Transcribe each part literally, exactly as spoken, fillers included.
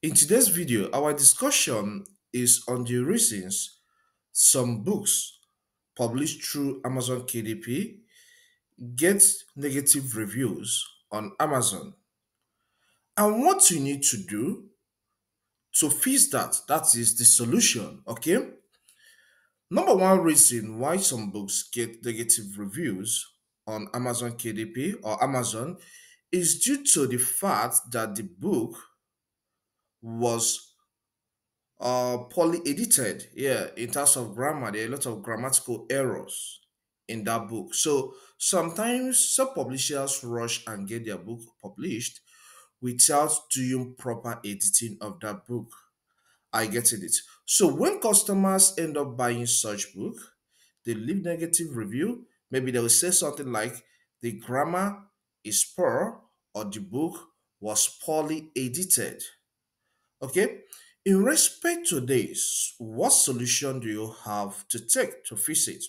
In today's video, our discussion is on the reasons some books published through Amazon K D P get negative reviews on Amazon, and what you need to do to fix that. That is the solution, okay? Number one reason why some books get negative reviews on Amazon K D P or Amazon is due to the fact that the book was uh, poorly edited. Yeah, in terms of grammar, there are a lot of grammatical errors in that book. So sometimes some publishers rush and get their book published without doing proper editing of that book. I get it. So when customers end up buying such book, they leave negative review. Maybe they will say something like, the grammar is poor, or the book was poorly edited. Okay, in respect to this, what solution do you have to take to fix it?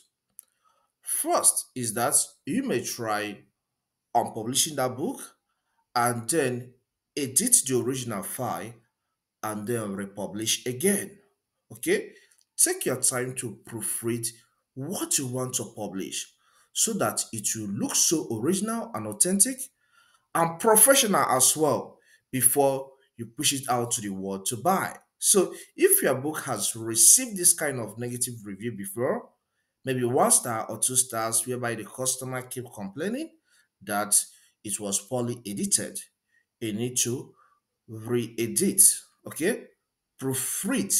First is that you may try on publishing that book and then edit the original file and then republish again. Okay, take your time to proofread what you want to publish so that it will look so original and authentic and professional as well before you push it out to the world to buy. So if your book has received this kind of negative review before, maybe one star or two stars, whereby the customer keep complaining that it was poorly edited, you need to re-edit, okay? Proofread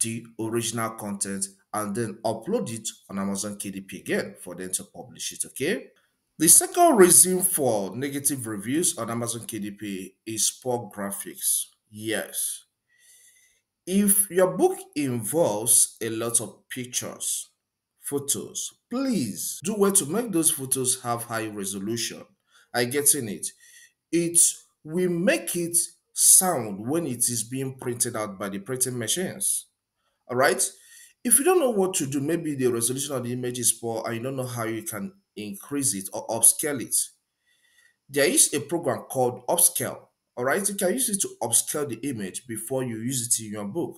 the original content and then upload it on Amazon K D P again for them to publish it, okay? The second reason for negative reviews on Amazon K D P is poor graphics. Yes. If your book involves a lot of pictures, photos, please do well to make those photos have high resolution. I get in it. It will make it sound when it is being printed out by the printing machines. All right? If you don't know what to do, maybe the resolution of the image is poor and you don't know how you can increase it or upscale it. There is a program called Upscale. All right, you can use it to upscale the image before you use it in your book.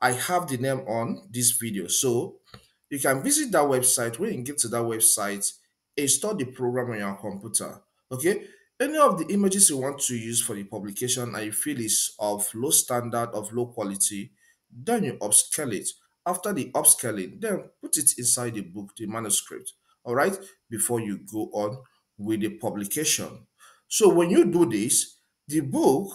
I have the name on this video, so you can visit that website. When you get to that website, install the program on your computer. Okay, any of the images you want to use for the publication and you feel is of low standard, of low quality, then you upscale it. After the upscaling, then put it inside the book, the manuscript. All right, before you go on with the publication. So when you do this, the book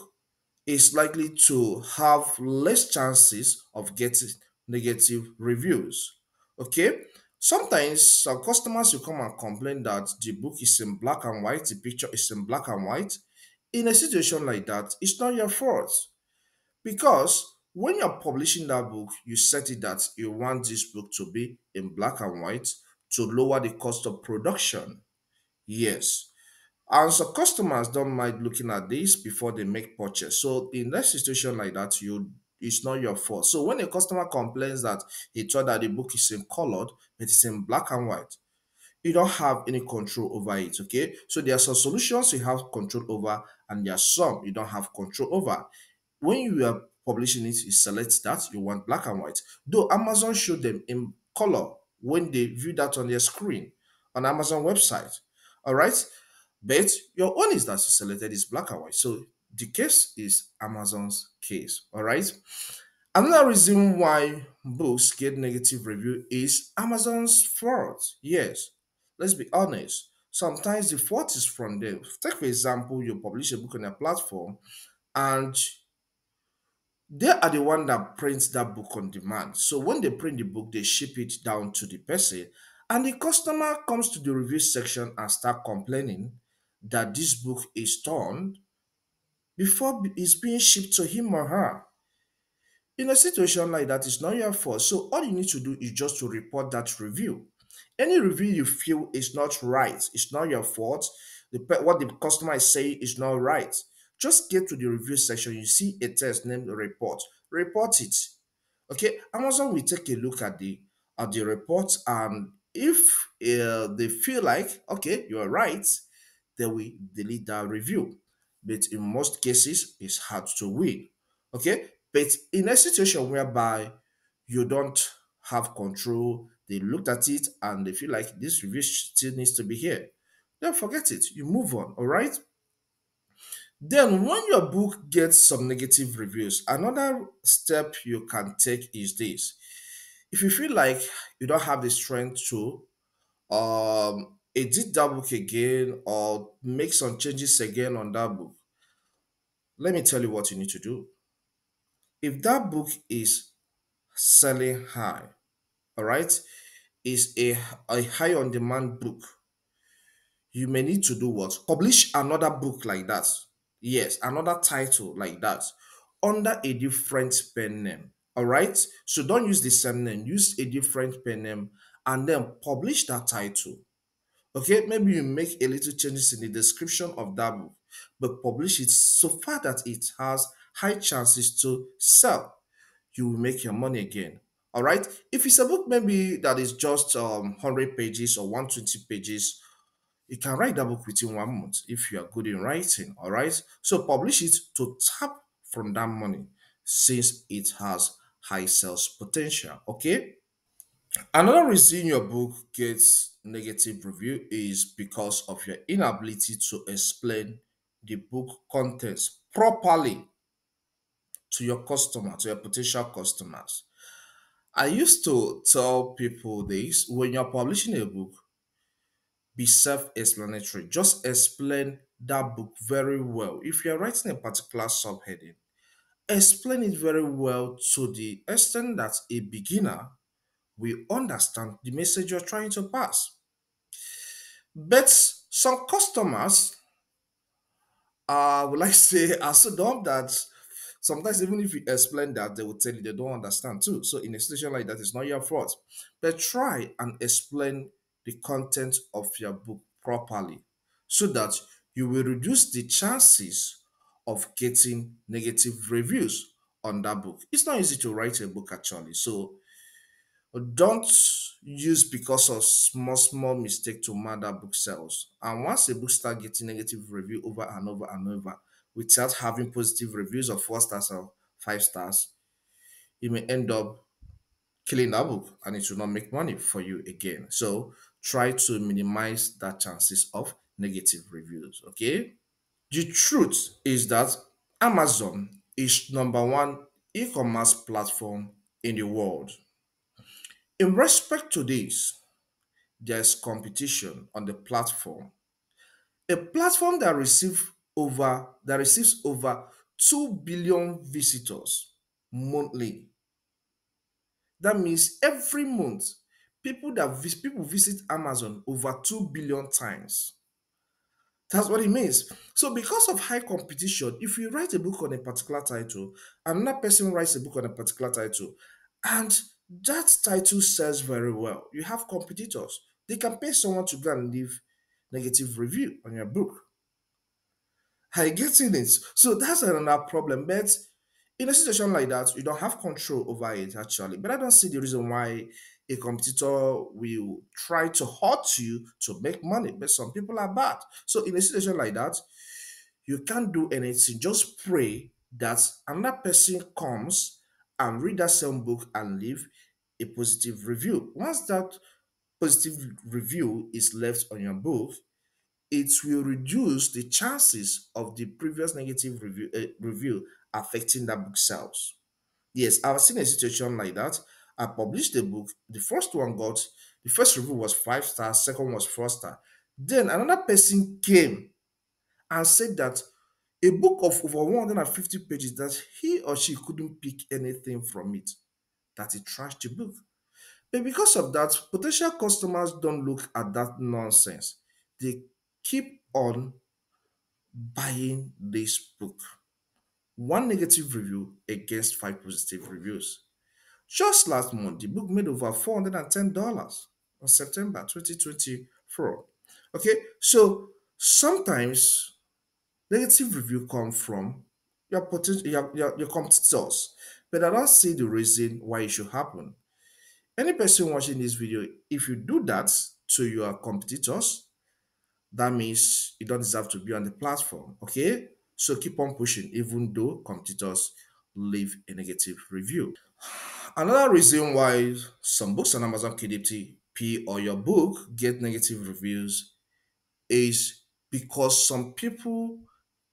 is likely to have less chances of getting negative reviews. Okay, sometimes some customers will come and complain that the book is in black and white, the picture is in black and white. In a situation like that, it's not your fault, because when you're publishing that book, you set it that you want this book to be in black and white, to lower the cost of production. Yes. And so customers don't mind looking at this before they make purchase. So in that situation like that, you it's not your fault. So when a customer complains that he thought that the book is in colored, but it's in black and white, you don't have any control over it, okay? So there are some solutions you have control over, and there are some you don't have control over. When you are publishing it, you select that you want black and white. Though Amazon showed them in color when they view that on their screen on Amazon website, all right? But your own is that you selected is black and white. So the case is Amazon's case, all right? Another reason why books get negative review is Amazon's fault. Yes, let's be honest. Sometimes the fault is from them. Take, for example, you publish a book on a platform and they are the one that prints that book on demand. So when they print the book, they ship it down to the person, and the customer comes to the review section and start complaining that this book is torn before it's being shipped to him or her. In a situation like that, it's not your fault. So all you need to do is just to report that review. Any review you feel is not right, it's not your fault. The, what the customer is saying is not right. Just get to the review section. You see a text named report. Report it. Okay, Amazon will take a look at the at the report, and if uh, they feel like, okay, you are right, they will delete that review. But in most cases, it's hard to win. Okay, but in a situation whereby you don't have control, they looked at it and they feel like this review still needs to be here, then forget it, you move on. All right, then when your book gets some negative reviews, another step you can take is this: if you feel like you don't have the strength to um edit that book again or make some changes again on that book, let me tell you what you need to do. If that book is selling high, all right, is a, a high on demand book, you may need to do what? Publish another book like that. Yes, another title like that under a different pen name. All right, so don't use the same name, use a different pen name and then publish that title. Okay, maybe you make a little changes in the description of that book, but publish it so far that it has high chances to sell. You will make your money again. All right, if it's a book maybe that is just um, one hundred pages or one hundred twenty pages, you can write that book within one month if you are good in writing. All right, so publish it to tap from that money since it has high sales potential. Okay, another reason your book gets negative review is because of your inability to explain the book contents properly to your customer, to your potential customers. I used to tell people this: when you're publishing a book, be self-explanatory. Just explain that book very well. If you're writing a particular subheading, explain it very well to the extent that a beginner will understand the message you're trying to pass. But some customers, uh, would like to say, are so dumb that sometimes even if you explain that, they will tell you they don't understand too. So in a situation like that, it's not your fault. But try and explain the content of your book properly so that you will reduce the chances of getting negative reviews on that book. It's not easy to write a book actually. So don't use because of small, small mistake to mar that book sales. And once a book starts getting negative review over and over and over, without having positive reviews of four stars or five stars, you may end up killing that book and it will not make money for you again. So try to minimize that chances of negative reviews. Okay, the truth is that Amazon is number one e-commerce platform in the world. In respect to this, there's competition on the platform. A platform that receives over that receives over two billion visitors monthly. That means every month, people that vis people visit Amazon over two billion times. That's what it means. So because of high competition, if you write a book on a particular title, another person writes a book on a particular title, and that title sells very well, you have competitors. They can pay someone to go and leave negative review on your book. Are you getting it? So that's another problem. But in a situation like that, you don't have control over it actually. But I don't see the reason why a competitor will try to hurt you to make money. But some people are bad. So in a situation like that, you can't do anything. Just pray that another person comes and read that same book and leave a positive review. Once that positive review is left on your book, it will reduce the chances of the previous negative review, uh, review affecting that book sales. Yes, I've seen a situation like that. I published a book. The first one got, the first review was five stars, second was four stars. Then another person came and said that a book of over one hundred fifty pages that he or she couldn't pick anything from it, that it trashed the book. But because of that, potential customers don't look at that nonsense. They keep on buying this book. One negative review against five positive reviews. Just last month, the book made over four hundred ten dollars on September twenty twenty-four. Okay, so sometimes negative review come from your, your, your, your competitors, but I don't see the reason why it should happen. Any person watching this video, if you do that to your competitors, that means you don't deserve to be on the platform. Okay, so keep on pushing even though competitors leave a negative review. Another reason why some books on Amazon K D P or your book get negative reviews is because some people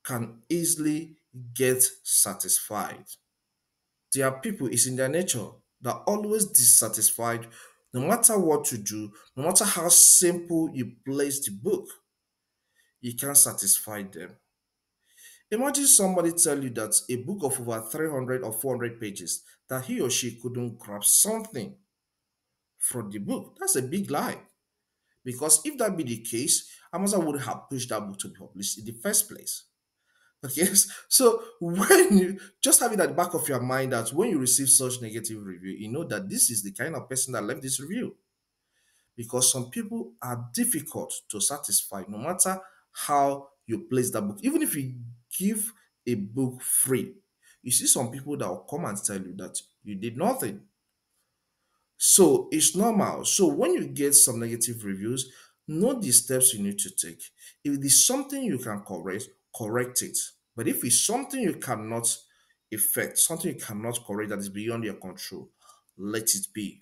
can easily get satisfied. There are people, it's in their nature, that are always dissatisfied no matter what you do, no matter how simple you place the book, you can't satisfy them. Imagine somebody tell you that a book of over three hundred or four hundred pages, that he or she couldn't grab something from the book. That's a big lie. Because if that be the case, Amazon would have pushed that book to be published in the first place. Okay, so when you just have it at the back of your mind that when you receive such negative review, you know that this is the kind of person that left this review. Because some people are difficult to satisfy no matter how you place that book. Even if you give a book free, you see some people that will come and tell you that you did nothing. So it's normal. So when you get some negative reviews, know the steps you need to take. If it is something you can correct, correct it. But if it's something you cannot affect, something you cannot correct that is beyond your control, let it be.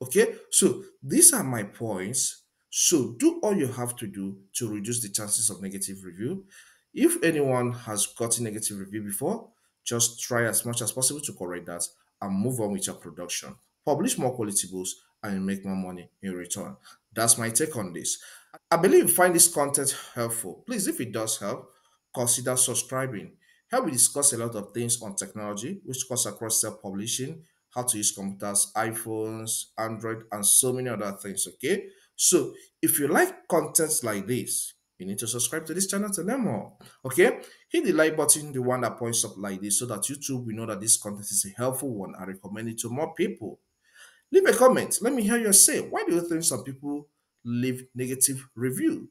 Okay? So these are my points. So do all you have to do to reduce the chances of negative review. If anyone has gotten negative review before, just try as much as possible to correct that and move on with your production. Publish more quality books and make more money in return. That's my take on this. I believe you find this content helpful. Please, if it does help, consider subscribing. Here we discuss a lot of things on technology, which cuts across self-publishing, how to use computers, iPhones, Android, and so many other things, okay? So if you like content like this, you need to subscribe to this channel to learn more, okay? Hit the like button, the one that points up like this, so that YouTube will know that this content is a helpful one. I recommend it to more people. Leave a comment. Let me hear you say, why do you think some people leave negative review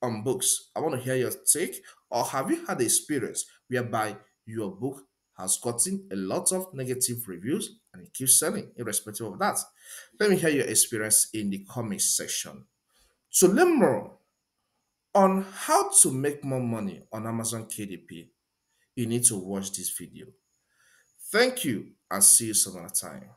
on books? I want to hear your take. Or have you had the experience whereby your book has gotten a lot of negative reviews and it keeps selling irrespective of that? Let me hear your experience in the comment section. So learn more on how to make more money on Amazon K D P. You need to watch this video. Thank you and see you some other time.